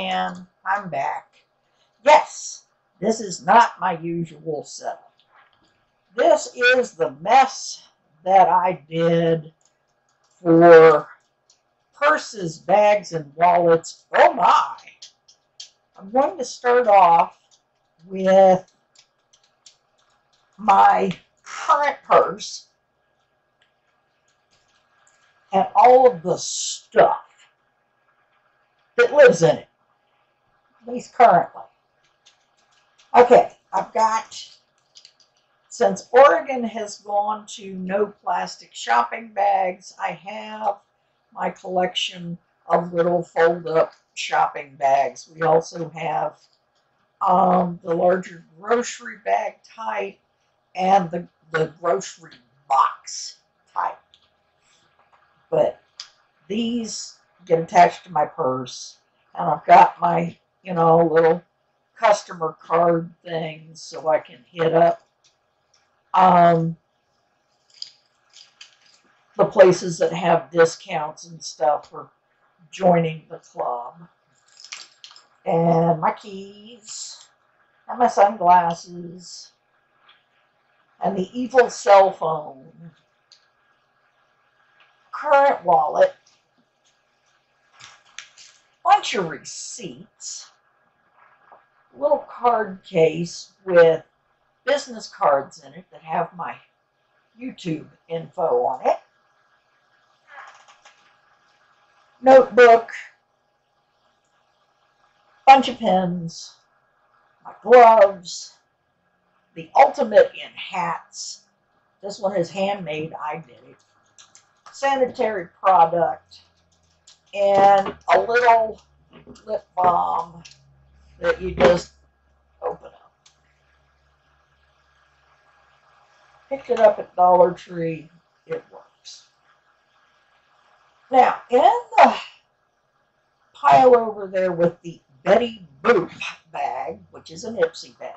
Anne, I'm back. Yes, this is not my usual setup. This is the mess that I did for purses, bags, and wallets. Oh my! I'm going to start off with my current purse and all of the stuff that lives in it, at least currently. Okay, I've got, since Oregon has gone to no plastic shopping bags, I have my collection of little fold-up shopping bags. We also have the larger grocery bag type and the grocery box type. But these get attached to my purse, and I've got my, you know, little customer card things so I can hit up the places that have discounts and stuff for joining the club. And my keys and my sunglasses and the evil cell phone, current wallet, bunch of receipts, little card case with business cards in it that have my YouTube info on it, notebook, bunch of pens, my gloves, the ultimate in hats. This one is handmade, I did it. Sanitary product, and a little lip balm that you just open up. Picked it up at Dollar Tree. It works. Now, in the pile over there with the Betty Boop bag, which is an Ipsy bag,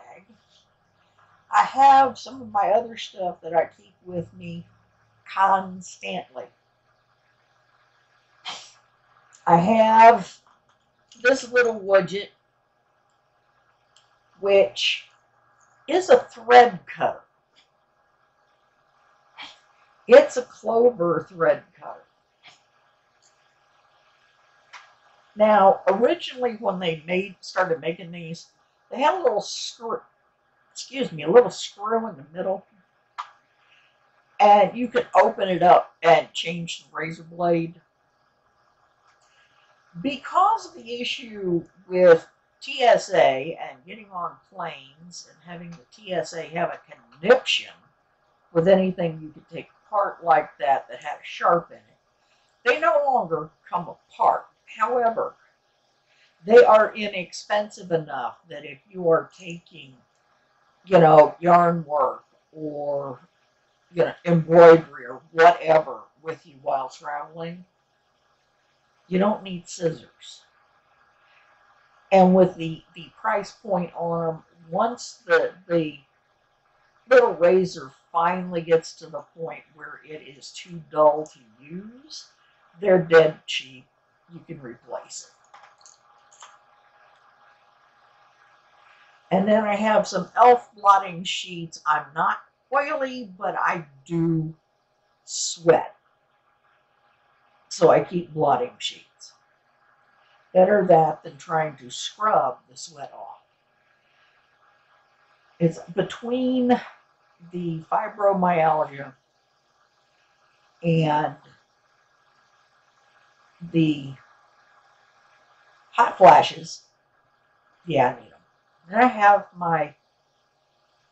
I have some of my other stuff that I keep with me constantly. I have this little widget, which is a thread cutter. It's a Clover thread cutter. Now, originally when they started making these, they had a little screw, a little screw in the middle, and you could open it up and change the razor blade. Because of the issue with TSA and getting on planes and having the TSA have a conniption with anything you could take apart like that that had a sharp in it, they no longer come apart. However, they are inexpensive enough that if you are taking, you know, yarn work or, you know, embroidery or whatever with you while traveling, you don't need scissors. And with the price point on them, once the little razor finally gets to the point where it is too dull to use, they're dead cheap. You can replace it. And then I have some elf blotting sheets. I'm not oily, but I do sweat, so I keep blotting sheets. Better that than trying to scrub the sweat off. It's between the fibromyalgia and the hot flashes. Yeah, I need them. Then I have my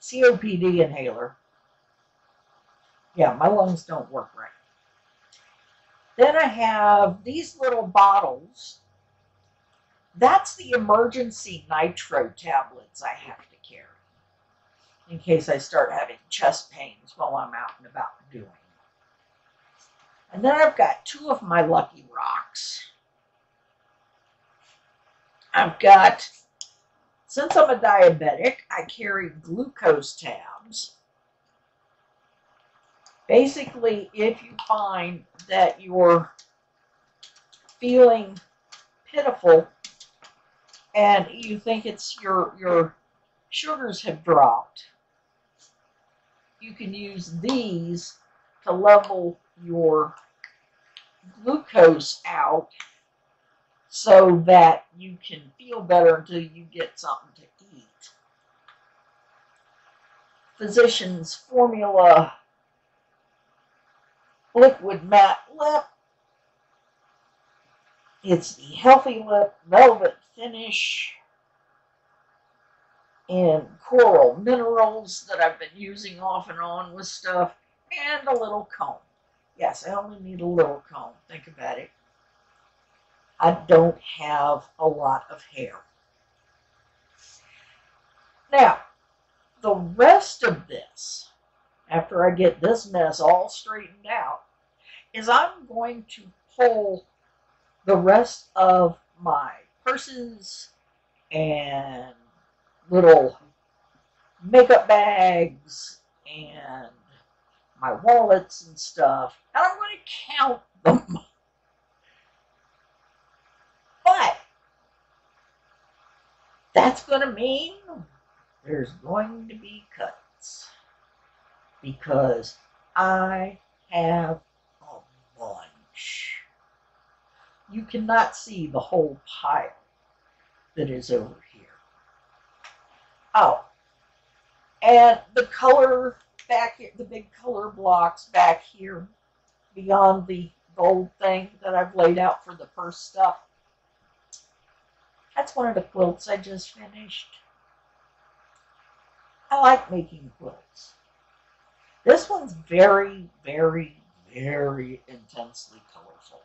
COPD inhaler. Yeah, my lungs don't work right. Then I have these little bottles. That's the emergency nitro tablets I have to carry in case I start having chest pains while I'm out and about doing. And then I've got two of my lucky rocks. I've got, since I'm a diabetic, I carry glucose tabs. Basically, if you find that you're feeling pitiful and you think it's your sugars have dropped, you can use these to level your glucose out so that you can feel better until you get something to eat. Physicians' Formula Liquid Matte Lip. It's the Healthy Lip Velvet Finish in Coral Minerals that I've been using off and on with stuff, and a little comb. Yes, I only need a little comb. Think about it. I don't have a lot of hair. Now, the rest of this, after I get this mess all straightened out, is I'm going to pull the rest of my purses and little makeup bags and my wallets and stuff, and I'm going to count them. But that's going to mean there's going to be cuts, because I have a bunch. You cannot see the whole pile that is over here. Oh, and the color back here, the big color blocks back here beyond the gold thing that I've laid out for the first stuff, that's one of the quilts I just finished. I like making quilts. This one's very, very, very intensely colorful.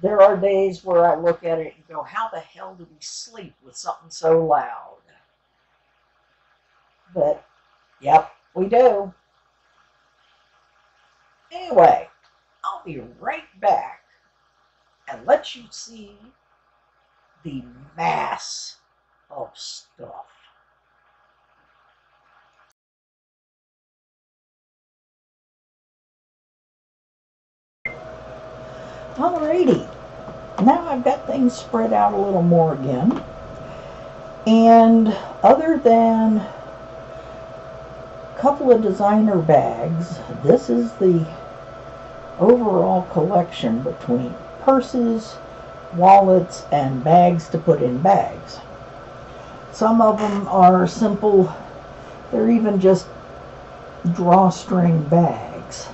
There are days where I look at it and go, how the hell do we sleep with something so loud? But, yep, we do. Anyway, I'll be right back and let you see the mass of stuff. Alrighty, now I've got things spread out a little more again, and other than a couple of designer bags, this is the overall collection between purses, wallets, and bags to put in bags. Some of them are simple, they're even just drawstring bags,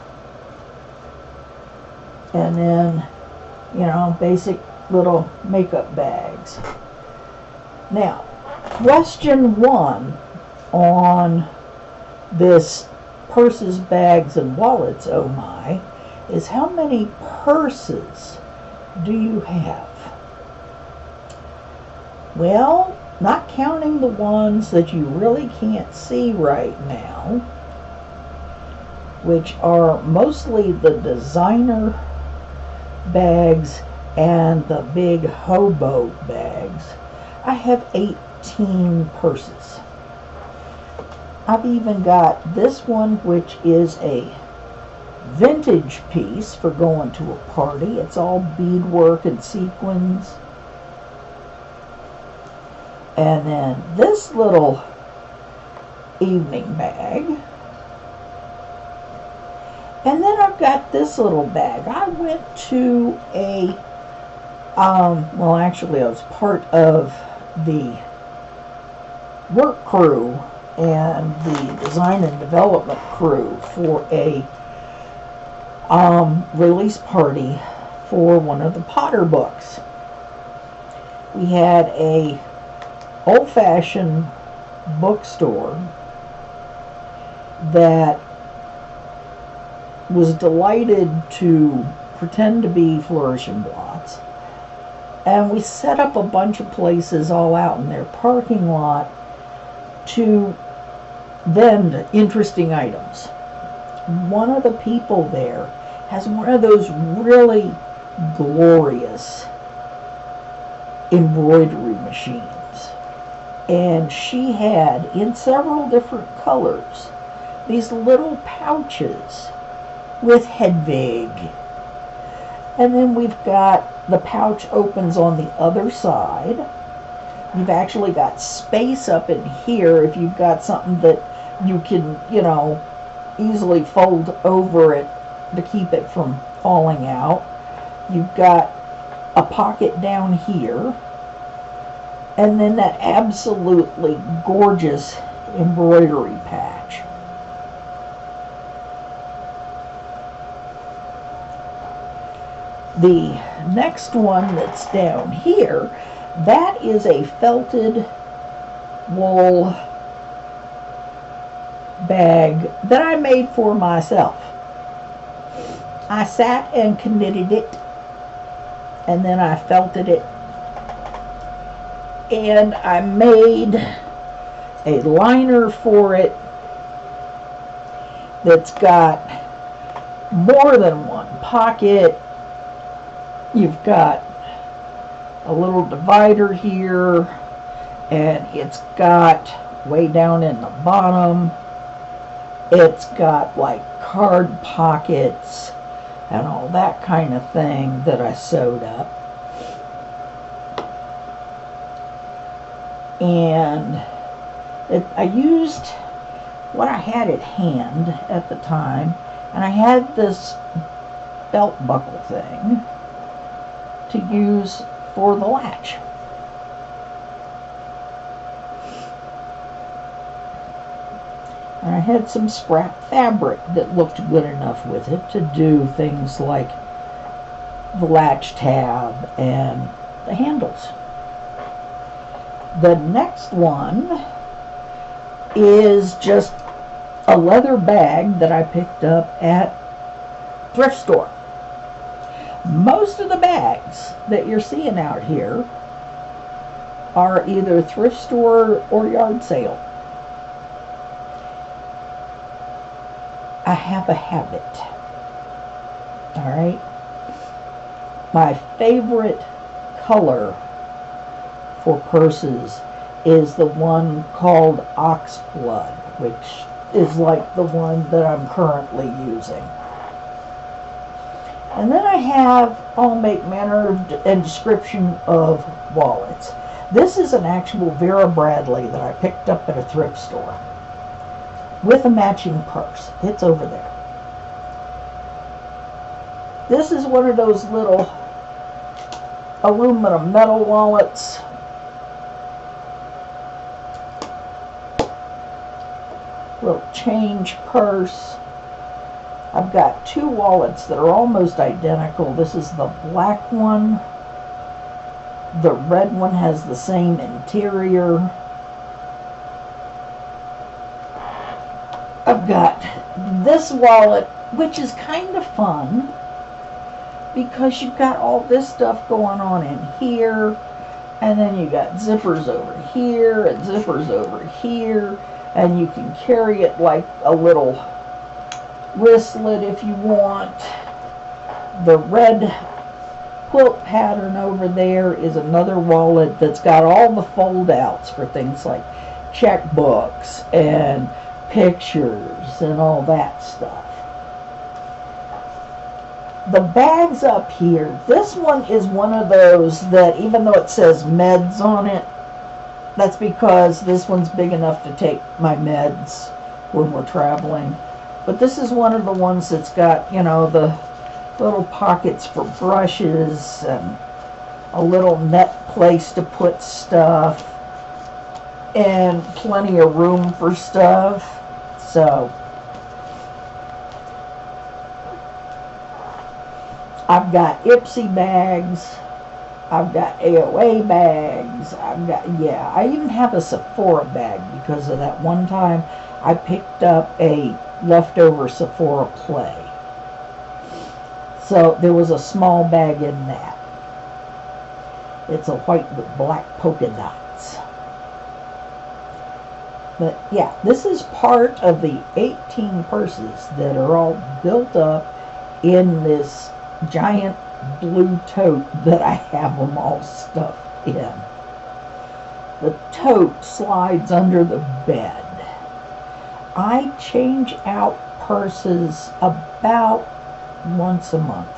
and then, you know, basic little makeup bags. Now, question one on this purses, bags, and wallets, oh my, is how many purses do you have? Well, not counting the ones that you really can't see right now, which are mostly the designer bags and the big hobo bags, I have 18 purses. I've even got this one, which is a vintage piece for going to a party. It's all beadwork and sequins. And then this little evening bag. And then I've got this little bag. I went to a, well, actually I was part of the work crew and the design and development crew for a release party for one of the Potter books. We had a old-fashioned bookstore that was delighted to pretend to be Flourishing Blotts, and we set up a bunch of places all out in their parking lot to vend interesting items. One of the people there has one of those really glorious embroidery machines, and she had, in several different colors, these little pouches with Hedwig. And then we've got the pouch opens on the other side, You've actually got space up in here if you've got something that you can, you know, easily fold over it to keep it from falling out. You've got a pocket down here. And then that absolutely gorgeous embroidery patch. The next one that's down here, that is a felted wool bag that I made for myself. I sat and knitted it, and then I felted it, and I made a liner for it that's got more than one pocket. You've got a little divider here, and it's got way down in the bottom, it's got like card pockets and all that kind of thing that I sewed up. And I used what I had at hand at the time, and I had this belt buckle thing to use for the latch. And I had some scrap fabric that looked good enough with it to do things like the latch tab and the handles. The next one is just a leather bag that I picked up at a thrift store. Most of the bags that you're seeing out here are either thrift store or yard sale. I have a habit, all right? My favorite color for purses is the one called Oxblood, which is like the one that I'm currently using. And then I have all make manner and description of wallets. This is an actual Vera Bradley that I picked up at a thrift store with a matching purse. It's over there. This is one of those little aluminum metal wallets. Little change purse. I've got two wallets that are almost identical. This is the black one. The red one has the same interior. I've got this wallet, which is kind of fun because you've got all this stuff going on in here, and then you got zippers over here and zippers over here. And you can carry it like a little wristlet if you want. The red quilt pattern over there is another wallet that's got all the fold outs for things like checkbooks and pictures and all that stuff. The bags up here, this one is one of those that even though it says meds on it, that's because this one's big enough to take my meds when we're traveling. But this is one of the ones that's got, you know, the little pockets for brushes and a little net place to put stuff and plenty of room for stuff. So I've got Ipsy bags. I've got AOA bags. I've got, yeah, I even have a Sephora bag because of that one time I picked up a leftover Sephora clay. So there was a small bag in that. It's a white with black polka dots. But yeah, this is part of the 18 purses that are all built up in this giant blue tote that I have them all stuffed in. The tote slides under the bed. I change out purses about once a month,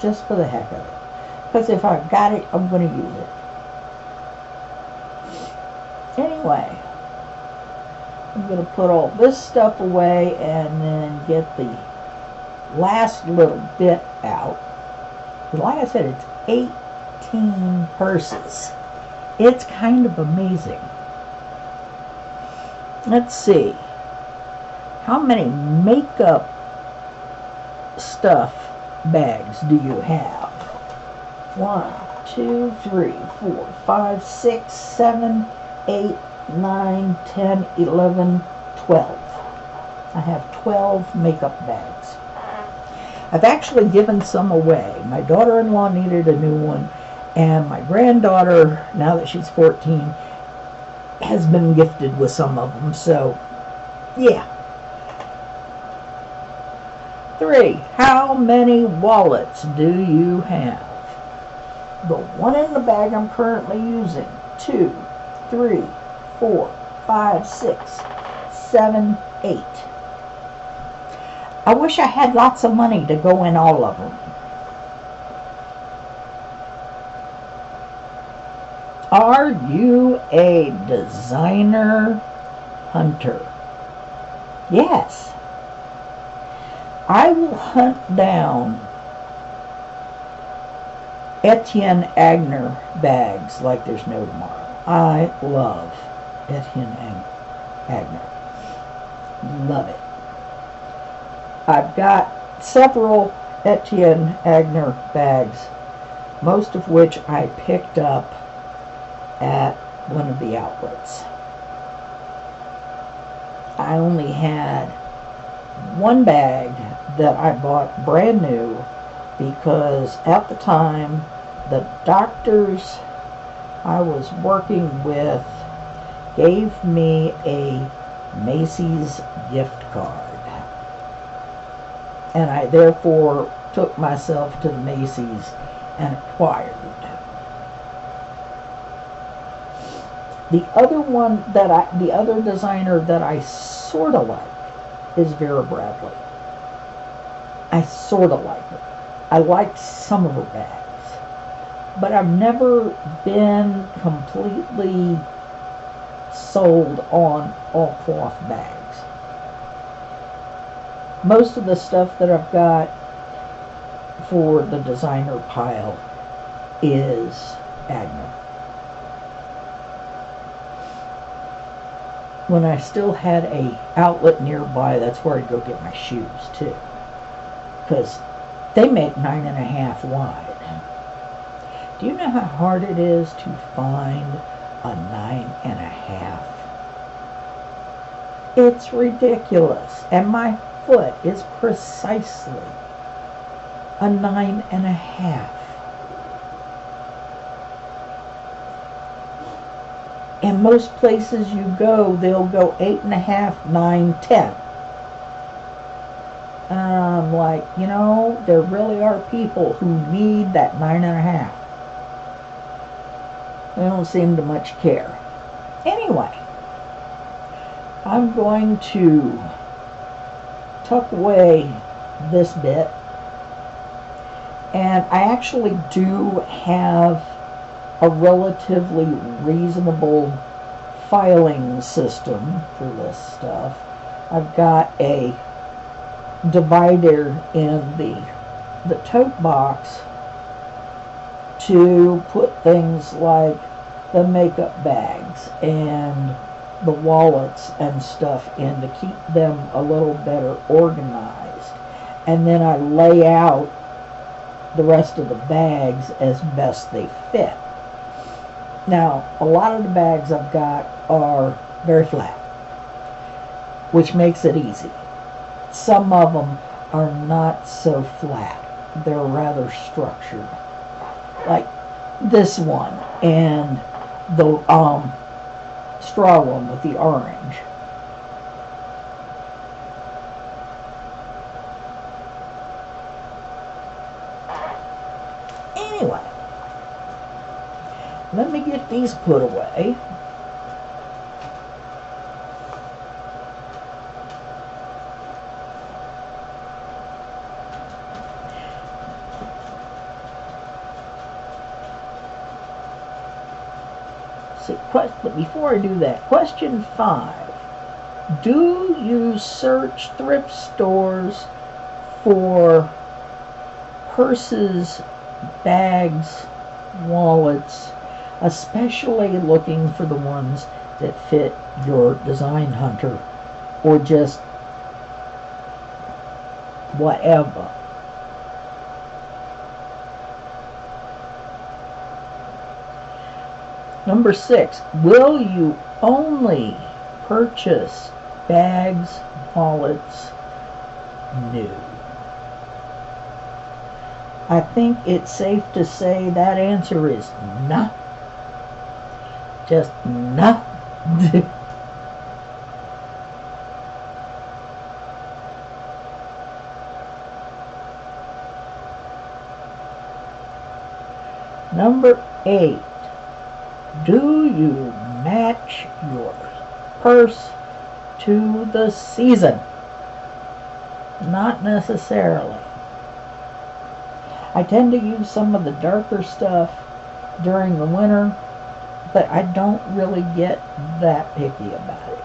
just for the heck of it, because if I've got it, I'm going to use it. Anyway, I'm going to put all this stuff away and then get the last little bit out. Like I said, it's 18 purses. It's kind of amazing. Let's see. How many makeup stuff bags do you have? 1, 2, 3, 4, 5, 6, 7, 8, 9, 10, 11, 12. I have 12 makeup bags. I've actually given some away. My daughter-in-law needed a new one, and my granddaughter, now that she's 14, has been gifted with some of them, so yeah. 3. How many wallets do you have? The one in the bag I'm currently using. 2, 3, 4, 5, 6, 7, 8. I wish I had lots of money to go in all of them. Are you a designer hunter? Yes. I will hunt down Etienne Agner bags like there's no tomorrow. I love Etienne Agner. Love it. I've got several Etienne Agner bags, most of which I picked up at one of the outlets. I only had one bag that I bought brand new because at the time the doctors I was working with gave me a Macy's gift card. And I therefore took myself to the Macy's and acquired. The other one that the other designer that I sort of like is Vera Bradley. I sort of like her. I like some of her bags, but I've never been completely sold on all cloth bags. Most of the stuff that I've got for the designer pile is Agner. When I still had an outlet nearby, that's where I'd go get my shoes too, because they make 9.5 wide. Do you know how hard it is to find a 9.5? It's ridiculous. And my foot is precisely a 9.5. And most places you go, they'll go 8.5, 9, 10. Like, you know, there really are people who need that 9.5. They don't seem to much care. Anyway, I'm going to tuck away this bit, and I actually do have a relatively reasonable filing system for this stuff. I've got a divider in the tote box to put things like the makeup bags and the wallets and stuff in to keep them a little better organized, and then I lay out the rest of the bags as best they fit. Now, a lot of the bags I've got are very flat, which makes it easy. Some of them are not so flat. They're rather structured, like this one and the straw one with the orange. Anyway, let me get these put away. basic question, but before I do that, question 5, do you search thrift stores for purses, bags, wallets, especially looking for the ones that fit your design hunter or just whatever? Number 6, will you only purchase bags, wallets new? I think it's safe to say that answer is no. Just no. Number 8, do you match your purse to the season? Not necessarily. I tend to use some of the darker stuff during the winter, but I don't really get that picky about it.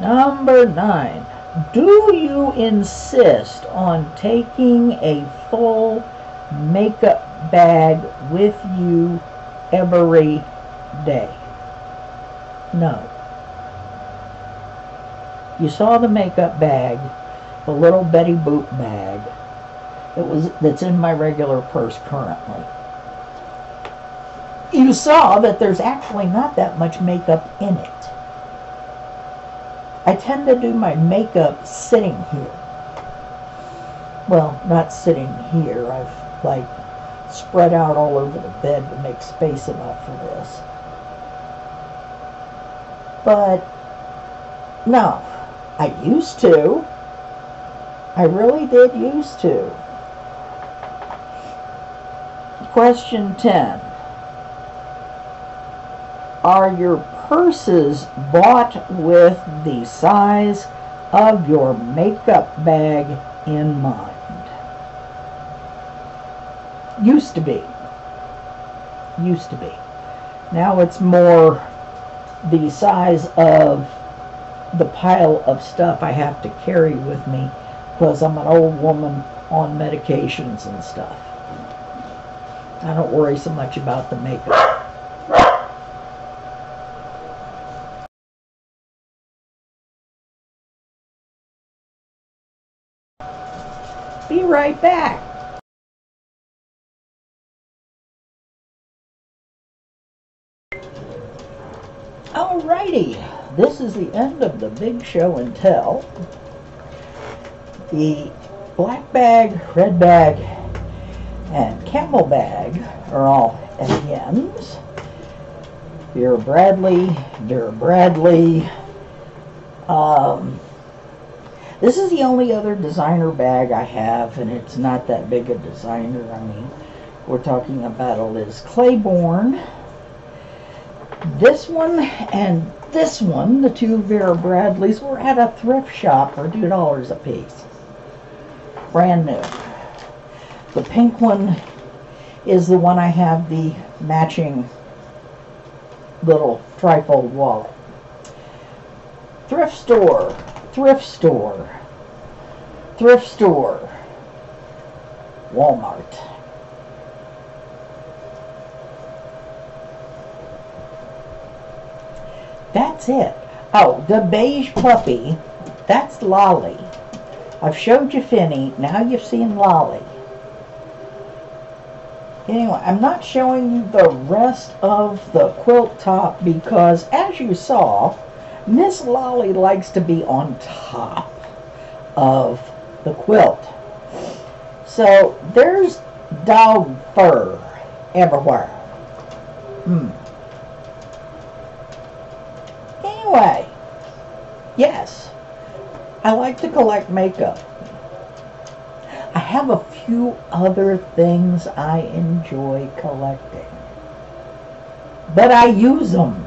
Number 9, do you insist on taking a full makeup bag with you every day? No. You saw the makeup bag, the little Betty Boop bag. That's in my regular purse currently. You saw that there's actually not that much makeup in it. I tend to do my makeup sitting here. Well, not sitting here. I've like spread out all over the bed to make space enough for this. But no, I used to. I really did used to. Question 10. Are your purses bought with the size of your makeup bag in mind? Used to be. Used to be. Now it's more the size of the pile of stuff I have to carry with me because I'm an old woman on medications and stuff. I don't worry so much about the makeup. Be right back. Alrighty, this is the end of the big show and tell. The black bag, red bag, and camel bag are all Etienne's. Vera Bradley, this is the only other designer bag I have, and it's not that big a designer. I mean, we're talking about a Liz Claiborne. This one and this one, the two Vera Bradleys, were at a thrift shop for $2 a piece. Brand new. The pink one is the one I have the matching little trifold wallet. Thrift store. Thrift store, thrift store, Walmart. That's it. Oh, the beige puppy, that's Lolly. I've showed you Finny, now you've seen Lolly. Anyway, I'm not showing you the rest of the quilt top because, as you saw, Miss Lolly likes to be on top of the quilt. So there's dog fur everywhere. Anyway, yes, I like to collect makeup. I have a few other things I enjoy collecting, but I use them.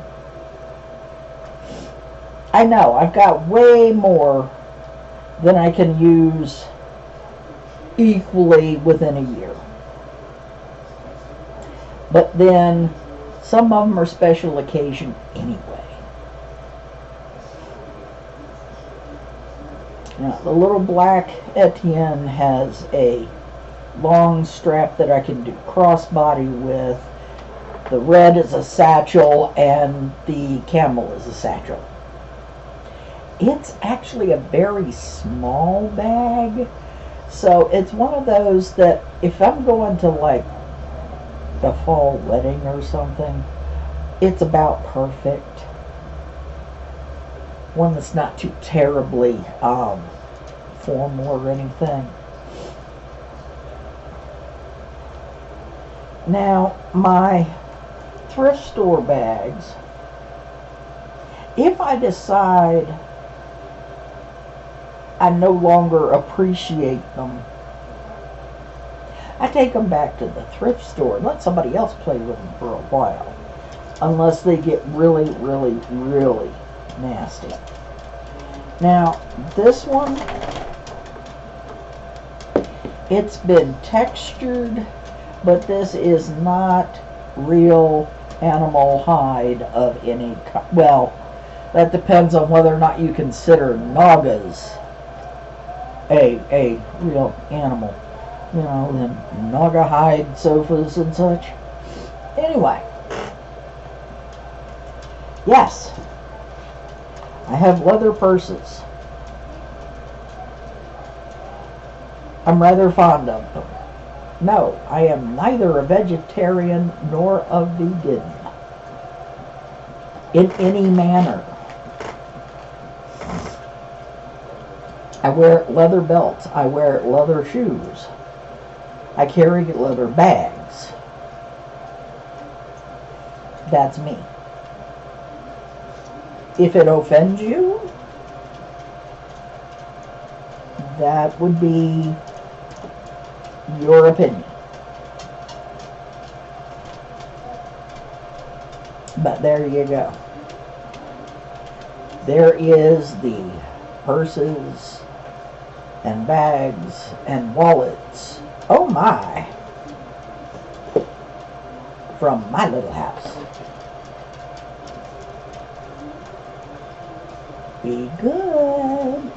I know, I've got way more than I can use equally within a year. But then some of them are special occasion anyway. Now, the little black Etienne has a long strap that I can do crossbody with. The red is a satchel and the camel is a satchel. It's actually a very small bag, so it's one of those that if I'm going to like the fall wedding or something, it's about perfect. One that's not too terribly formal or anything. Now, my thrift store bags, if I decide I no longer appreciate them, I take them back to the thrift store and let somebody else play with them for a while, unless they get really, really, really nasty. Now, this one, it's been textured, but this is not real animal hide of any kind. Well, that depends on whether or not you consider naugas a real animal. You know, them naugahyde sofas and such. Anyway, yes, I have leather purses. I'm rather fond of them. No, I am neither a vegetarian nor a vegan in any manner. I wear leather belts. I wear leather shoes. I carry leather bags. That's me. If it offends you, that would be your opinion. But there you go. There is the purses and bags and wallets. Oh my! From my little house. Be good.